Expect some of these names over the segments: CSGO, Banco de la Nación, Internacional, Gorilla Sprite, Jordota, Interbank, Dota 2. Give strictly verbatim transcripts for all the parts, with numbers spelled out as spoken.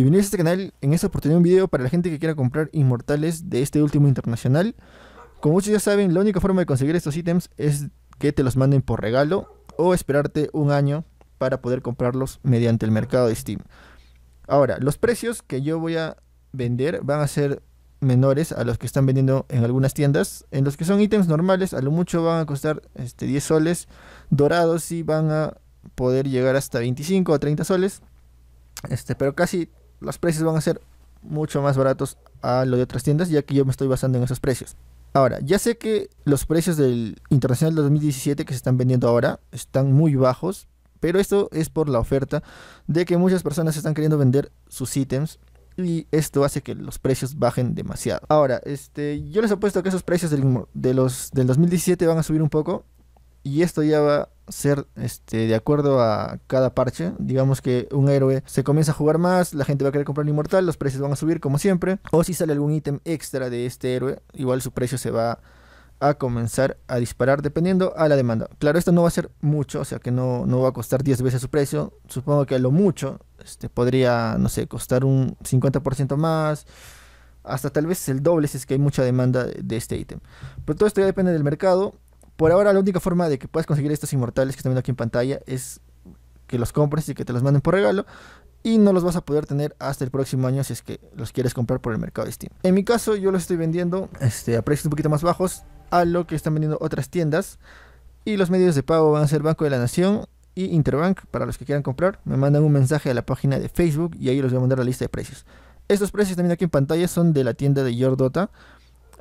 Bienvenidos a este canal. En esta oportunidad un video para la gente que quiera comprar inmortales de este último internacional. Como muchos ya saben, la única forma de conseguir estos ítems es que te los manden por regalo o esperarte un año para poder comprarlos mediante el mercado de Steam. Ahora, los precios que yo voy a vender van a ser menores a los que están vendiendo en algunas tiendas. En los que son ítems normales, a lo mucho van a costar este, diez soles. Dorados y van a poder llegar hasta veinticinco o treinta soles. Este, pero casi los precios van a ser mucho más baratos a lo de otras tiendas, ya que yo me estoy basando en esos precios. Ahora, ya sé que los precios del Internacional dos mil diecisiete que se están vendiendo ahora están muy bajos, pero esto es por la oferta de que muchas personas están queriendo vender sus ítems y esto hace que los precios bajen demasiado. Ahora, este, yo les apuesto que esos precios del, de los, del dos mil diecisiete van a subir un poco y esto ya va a ser este, de acuerdo a cada parche. Digamos que un héroe se comienza a jugar más, la gente va a querer comprar un inmortal, los precios van a subir como siempre. O si sale algún ítem extra de este héroe, igual su precio se va a comenzar a disparar dependiendo a la demanda. Claro, esto no va a ser mucho, o sea que no, no va a costar diez veces su precio. Supongo que a lo mucho este, podría, no sé, costar un cincuenta por ciento más, hasta tal vez el doble si es que hay mucha demanda de este ítem. Pero todo esto ya depende del mercado. Por ahora la única forma de que puedas conseguir estos inmortales que están viendo aquí en pantalla es que los compres y que te los manden por regalo. Y no los vas a poder tener hasta el próximo año si es que los quieres comprar por el mercado de Steam. En mi caso yo los estoy vendiendo este, a precios un poquito más bajos a lo que están vendiendo otras tiendas, y los medios de pago van a ser Banco de la Nación y Interbank. Para los que quieran comprar, me mandan un mensaje a la página de Facebook y ahí les voy a mandar la lista de precios. Estos precios también aquí en pantalla son de la tienda de Jordota.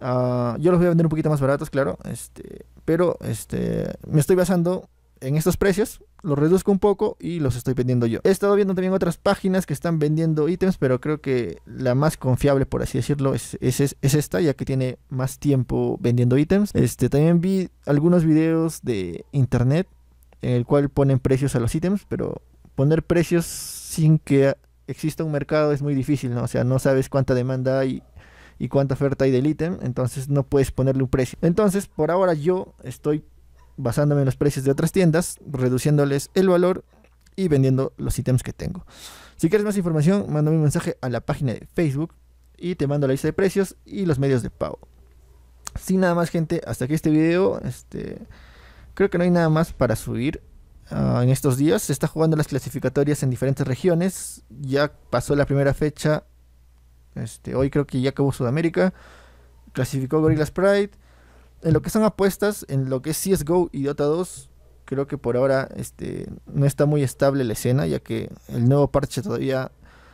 Uh, yo los voy a vender un poquito más baratos, claro, este, pero este, me estoy basando en estos precios, los reduzco un poco y los estoy vendiendo yo. He estado viendo también otras páginas que están vendiendo ítems, pero creo que la más confiable, por así decirlo, es, es, es esta, ya que tiene más tiempo vendiendo ítems. Este, también vi algunos videos de internet en el cual ponen precios a los ítems, pero poner precios sin que exista un mercado es muy difícil, ¿no? O sea, no sabes cuánta demanda hay y cuánta oferta hay del ítem, entonces no puedes ponerle un precio. Entonces, por ahora yo estoy basándome en los precios de otras tiendas, reduciéndoles el valor y vendiendo los ítems que tengo. Si quieres más información, mándame un mensaje a la página de Facebook y te mando la lista de precios y los medios de pago. Sin nada más, gente, hasta aquí este video. Este, creo que no hay nada más para subir uh, en estos días. Se está jugando las clasificatorias en diferentes regiones. Ya pasó la primera fecha. Este, hoy creo que ya acabó Sudamérica. Clasificó Gorilla Sprite. En lo que son apuestas, en lo que es C S G O y Dota dos, creo que por ahora este, no está muy estable la escena, ya que el nuevo parche todavía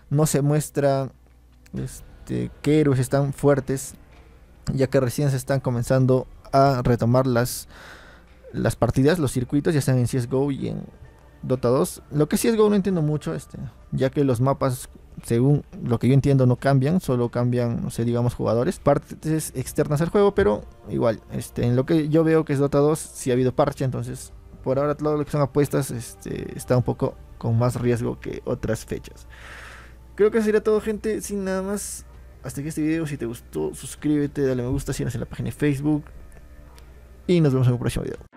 no se muestra este, qué héroes están fuertes, ya que recién se están comenzando a retomar las, las partidas, los circuitos, ya sean en C S G O y en Dota dos. Lo que es C S G O no entiendo mucho, este, ya que los mapas, según lo que yo entiendo, no cambian, solo cambian, no sé, digamos jugadores, partes externas al juego, pero igual, este, en lo que yo veo que es Dota dos, sí ha habido parche, entonces por ahora todo lo que son apuestas este, está un poco con más riesgo que otras fechas. Creo que eso sería todo, gente, sin nada más, hasta aquí este video. Si te gustó, suscríbete, dale me gusta, síguenos en la página de Facebook y nos vemos en un próximo video.